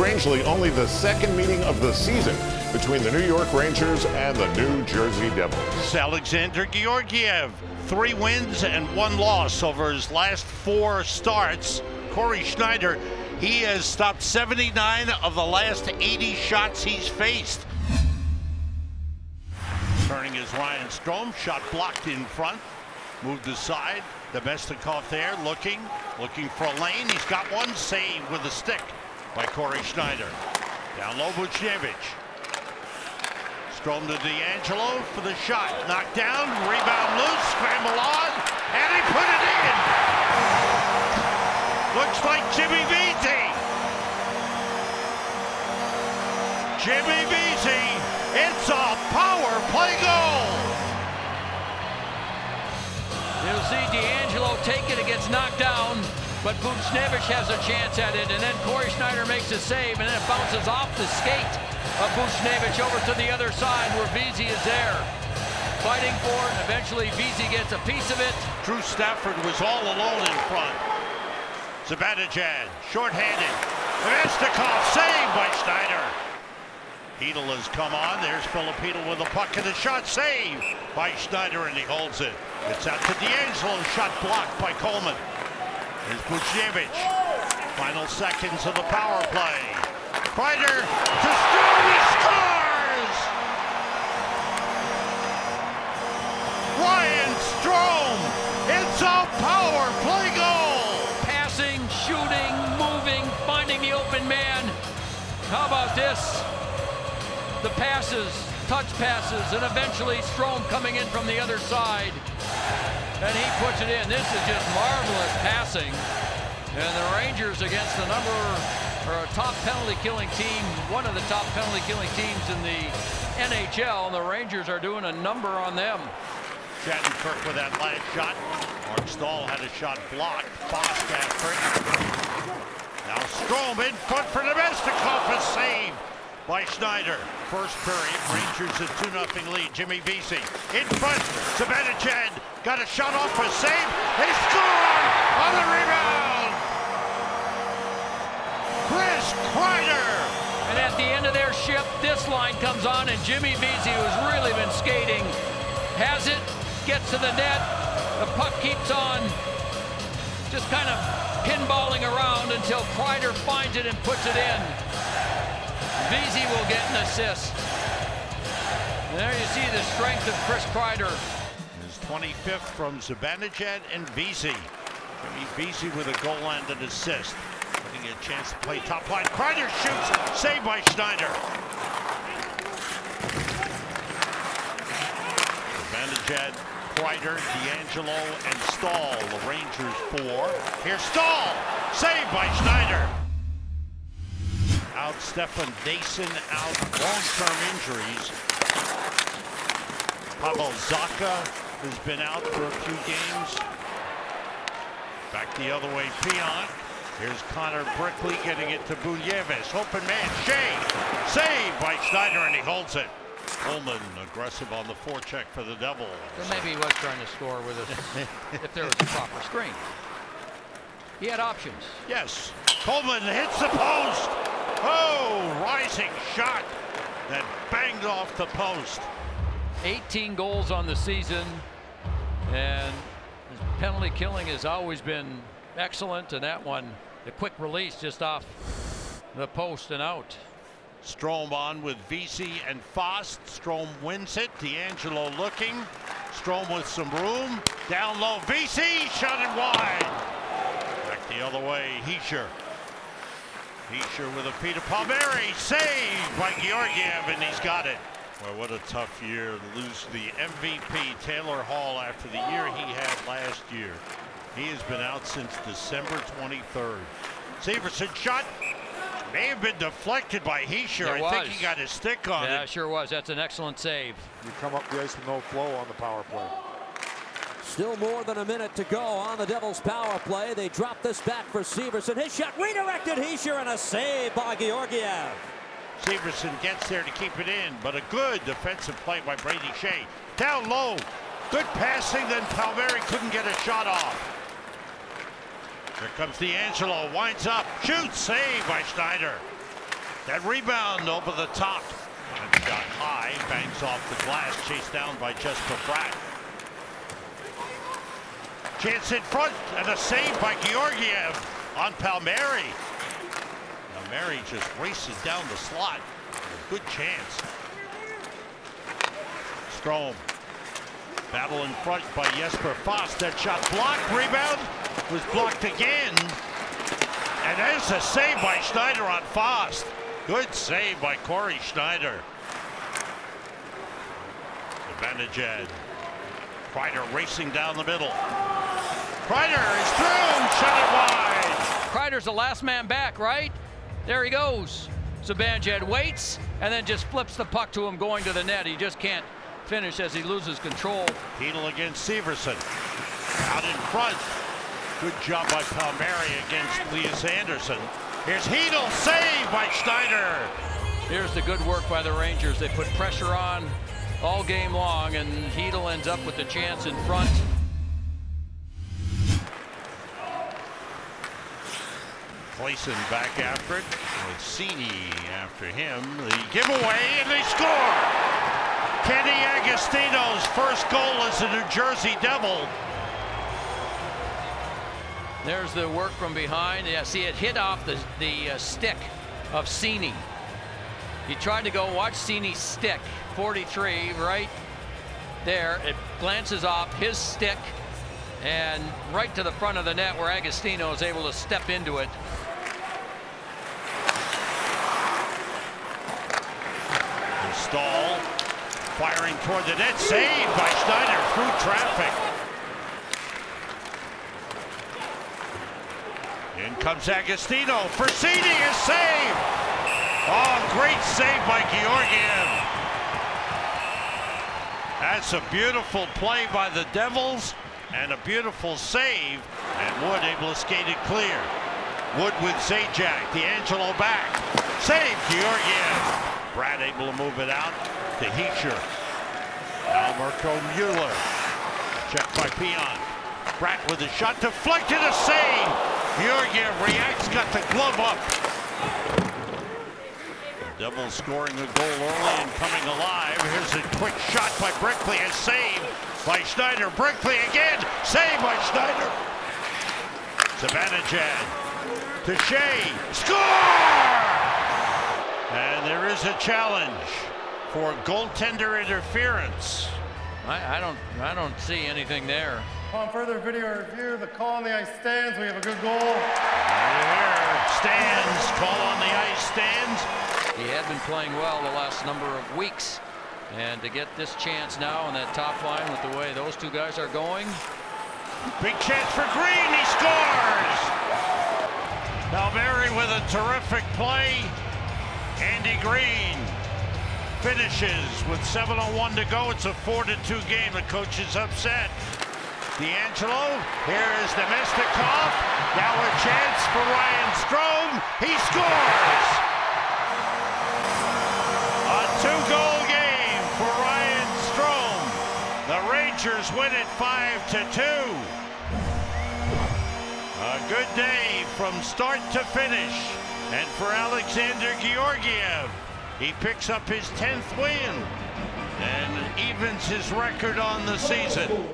strangely only the second meeting of the season between the New York Rangers and the New Jersey Devils. Alexander Georgiev, 3 wins and 1 loss over his last 4 starts. Corey Schneider, he has stopped 79 of the last 80 shots he's faced. Turning is Ryan Strome, shot blocked in front, moved aside. Domestikov there, looking for a lane. He's got one saved with a stick by Corey Schneider. Down low, Buchnevich. Strome to D'Angelo for the shot. Knocked down, rebound loose, scramble on, and he put it in. Looks like Jimmy Vesey. Jimmy Vesey, it's a power play goal. You'll see D'Angelo take it, it gets knocked down, but Buchnevich has a chance at it, and then Corey Schneider makes a save, and then it bounces off the skate of Buchnevich over to the other side where Vesey is there, fighting for it, and eventually Vesey gets a piece of it. Drew Stafford was all alone in front. Zibanejad, shorthanded. Domestikov saved by Schneider. Hedel has come on. There's Philip Hedel with the puck and the shot saved by Schneider, and he holds it. It's out to D'Angelo, shot blocked by Coleman. There's Buchnevich. Final seconds of the power play. Kreider to Strome, he scores! Ryan Strome, it's a power play goal! Passing, shooting, moving, finding the open man. How about this? The passes, touch passes, and eventually Strome coming in from the other side. And he puts it in. This is just marvelous passing. And the Rangers against the number, or a top penalty-killing team, one of the top penalty-killing teams in the NHL, and the Rangers are doing a number on them. Shattenkirk with that last shot. Mark Stahl had a shot blocked. Fast after it. Now Strome in front for Domestikov, a save by Schneider. First period, Rangers a 2-0 lead. Jimmy Vesey in front. Zibanejad got a shot off for a save. They score on the rebound. Chris Kreider. And at the end of their shift, this line comes on, and Jimmy Vesey, who's really been skating, has it, gets to the net. The puck keeps on just kind of pinballing around until Kreider finds it and puts it in. Vesey will get an assist. And there you see the strength of Chris Kreider. His 25th from Zibanejad and Vesey. Jimmy Vesey with a goal and an assist. Getting a chance to play top line. Kreider shoots, saved by Schneider. Zibanejad, Kreider, D'Angelo, and Stahl. The Rangers 4. Here's Stahl, saved by Schneider. Out, Stefan Dason out, long-term injuries. Pavel Zaka has been out for a few games. Back the other way, Pionk. Here's Connor Brickley getting it to Buñeves. Open man, Skjei. Saved by Schneider, and he holds it. Coleman aggressive on the forecheck for the Devils. So maybe he was trying to score with us if there was a proper screen. He had options. Yes. Coleman hits the post. Oh, rising shot that banged off the post. 18 goals on the season, and his penalty killing has always been excellent, and that one, the quick release just off the post and out. Strome on with Vesey and Fast. Strome wins it. D'Angelo looking. Strome with some room. Down low, Vesey shot it wide. Back the other way, Hischier. Hischier with a Peter Palmieri, saved by Georgiev, and he's got it. Well, what a tough year to lose the MVP, Taylor Hall, after the year he had last year. He has been out since December 23rd. Severson shot may have been deflected by Hischier. I think he got his stick on it. Yeah, sure was. That's an excellent save. You come up the ice with no flow on the power play. Still more than a minute to go on the Devils' power play. They drop this back for Severson. His shot redirected Hischier, and a save by Georgiev. Severson gets there to keep it in, but a good defensive play by Brady Skjei. Down low, good passing, then Palmieri couldn't get a shot off. Here comes D'Angelo, winds up, shoots, save by Schneider. That rebound over the top. And shot high, bangs off the glass, chased down by Jesper Bratt. Chance in front, and a save by Georgiev on Palmieri. Palmieri just races down the slot. Good chance. Strome. Battle in front by Jesper Fast. That shot blocked. Rebound was blocked again. And there's a save by Schneider on Fast. Good save by Corey Schneider. Zibanejad. Kreider racing down the middle. Kreider is through. Shut it wide. Kreider's the last man back, right? There he goes. Zibanejad waits and then just flips the puck to him going to the net. He just can't finish as he loses control. Hedel against Severson. Out in front. Good job by Palmieri against Lewis Anderson. Here's Hedel, saved by Schneider. Here's the good work by the Rangers. They put pressure on all game long, and Hedel ends up with the chance in front. Clayson back after it, with Cine after him. The giveaway, and they score. Kenny Agostino's first goal as a New Jersey Devil. There's the work from behind. Yeah, see, it hit off the stick of Cine. He tried to go watch Cine's stick, 43, right there. It glances off his stick and right to the front of the net where Agostino is able to step into it. The Stahl. Firing toward the net, saved by Schneider through traffic. In comes Agostino for Cine, a save. Oh, great save by Georgiev. That's a beautiful play by the Devils and a beautiful save. And Wood able to skate it clear. Wood with Zajac, D'Angelo back. Save Georgiev. Bratt able to move it out to Hischier. Now Mirko Mueller. Checked by Peon. Bratt with a shot deflected, a save. Georgiev reacts, got the glove up. The Devils scoring a goal early and coming alive. Here's a quick shot by Brickley, a save by Schneider. Brickley again, save by Schneider. Zibanejad to Skjei, score! And there is a challenge for goaltender interference. I don't see anything there. Upon further video review, the call on the ice stands. We have a good goal. There stands. Call on the ice stands. He had been playing well the last number of weeks, and to get this chance now on that top line with the way those two guys are going. Big chance for Green. He scores. Palmieri with a terrific play. Andy Green finishes with 7:01 to go. It's a 4-2 game. The coach is upset. D'Angelo, here is Domestikov. Now a chance for Ryan Strome. He scores! A two-goal game for Ryan Strome. The Rangers win it 5-2. A good day from start to finish. And for Alexander Georgiev, he picks up his 10th win and evens his record on the season.